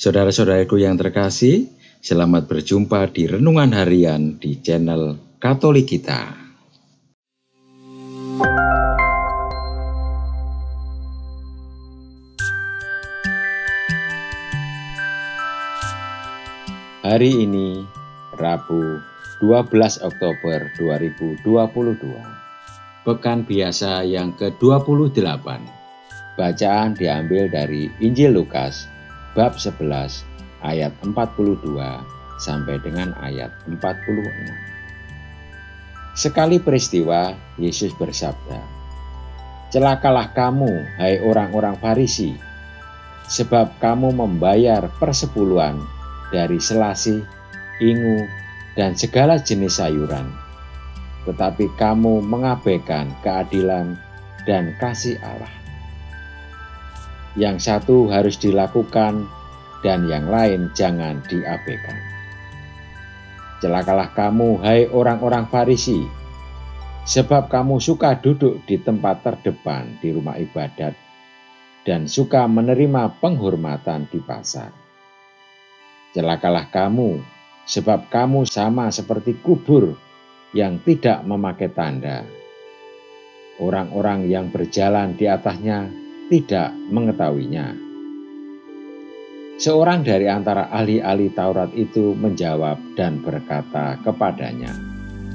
Saudara-saudaraku yang terkasih, selamat berjumpa di Renungan Harian di channel Katolikita. Hari ini, Rabu 12 Oktober 2022, Pekan Biasa yang ke-28. Bacaan diambil dari Injil Lukas, bab 11 ayat 42 sampai dengan ayat 46. Sekali peristiwa, Yesus bersabda, "Celakalah kamu, hai orang-orang Farisi, sebab kamu membayar persepuluhan dari selasih, ingu, dan segala jenis sayuran. Tetapi kamu mengabaikan keadilan dan kasih Allah. Yang satu harus dilakukan dan yang lain jangan diabaikan. Celakalah kamu, hai orang-orang Farisi, sebab kamu suka duduk di tempat terdepan di rumah ibadat dan suka menerima penghormatan di pasar. Celakalah kamu, sebab kamu sama seperti kubur yang tidak memakai tanda. Orang-orang yang berjalan di atasnya tidak mengetahuinya." Seorang dari antara ahli-ahli Taurat itu menjawab dan berkata kepadanya,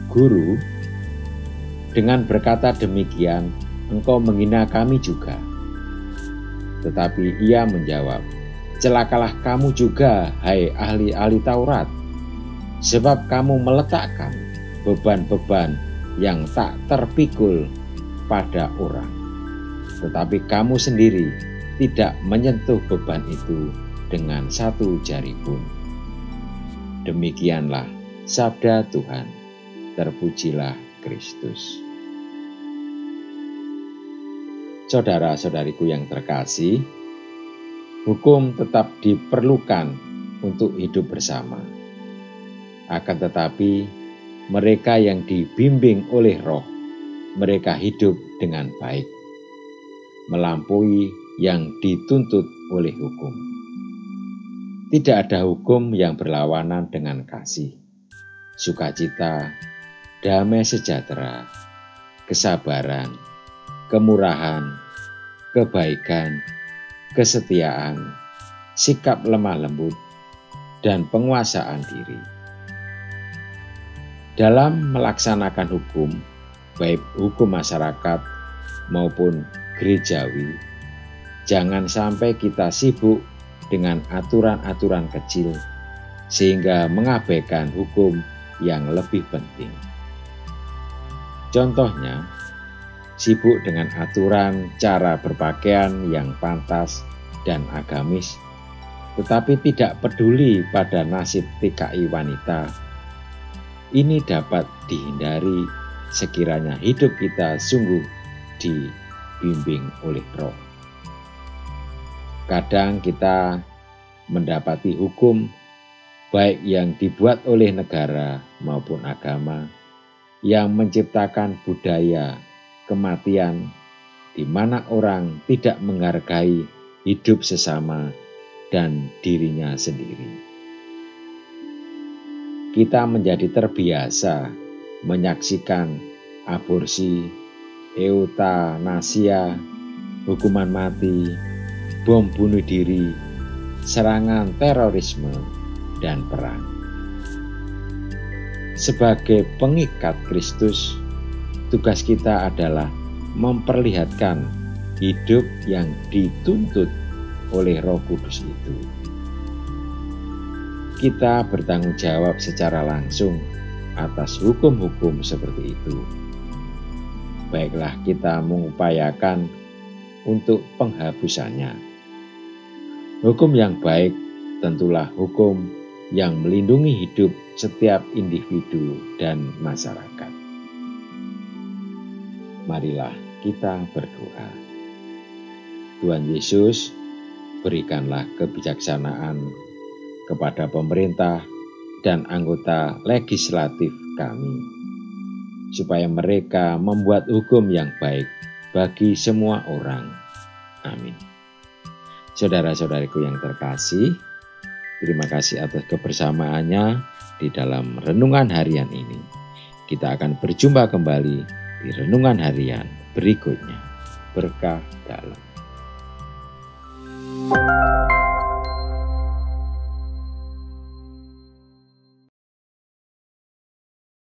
"Guru, dengan berkata demikian, engkau menghina kami juga." Tetapi ia menjawab, "Celakalah kamu juga, hai ahli-ahli Taurat, sebab kamu meletakkan beban-beban yang tak terpikul pada orang. Tetapi kamu sendiri tidak menyentuh beban itu dengan satu jari pun." Demikianlah sabda Tuhan. Terpujilah Kristus. Saudara-saudariku yang terkasih, hukum tetap diperlukan untuk hidup bersama. Akan tetapi, mereka yang dibimbing oleh Roh, mereka hidup dengan baik, melampaui yang dituntut oleh hukum. Tidak ada hukum yang berlawanan dengan kasih, sukacita, damai sejahtera, kesabaran, kemurahan, kebaikan, kesetiaan, sikap lemah lembut, dan penguasaan diri. Dalam melaksanakan hukum, baik hukum masyarakat maupun gerejawi, jangan sampai kita sibuk dengan aturan-aturan kecil sehingga mengabaikan hukum yang lebih penting. Contohnya, sibuk dengan aturan cara berpakaian yang pantas dan agamis, tetapi tidak peduli pada nasib TKI wanita. Ini dapat dihindari sekiranya hidup kita sungguh dibimbing oleh Roh. Kadang kita mendapati hukum, baik yang dibuat oleh negara maupun agama, yang menciptakan budaya kematian di mana orang tidak menghargai hidup sesama dan dirinya sendiri. Kita menjadi terbiasa menyaksikan aborsi, eutanasia, hukuman mati, bom bunuh diri, serangan terorisme, dan perang. Sebagai pengikat Kristus, tugas kita adalah memperlihatkan hidup yang dituntut oleh Roh Kudus itu. Kita bertanggung jawab secara langsung atas hukum-hukum seperti itu. Baiklah kita mengupayakan untuk penghapusannya. Hukum yang baik tentulah hukum yang melindungi hidup setiap individu dan masyarakat. Marilah kita berdoa. Tuhan Yesus, berikanlah kebijaksanaan kepada pemerintah dan anggota legislatif kami, supaya mereka membuat hukum yang baik bagi semua orang. Amin. Saudara-saudariku yang terkasih, Terima kasih atas kebersamaannya di dalam renungan harian ini. Kita akan berjumpa kembali di renungan harian berikutnya. Berkah dalam.